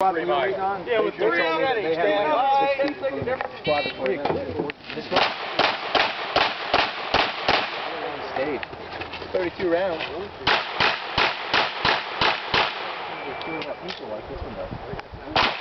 Yeah, with 3 already. Stand by. 10 seconds difference. This one. Stayed. 32 rounds. There's 2 people like this one, though.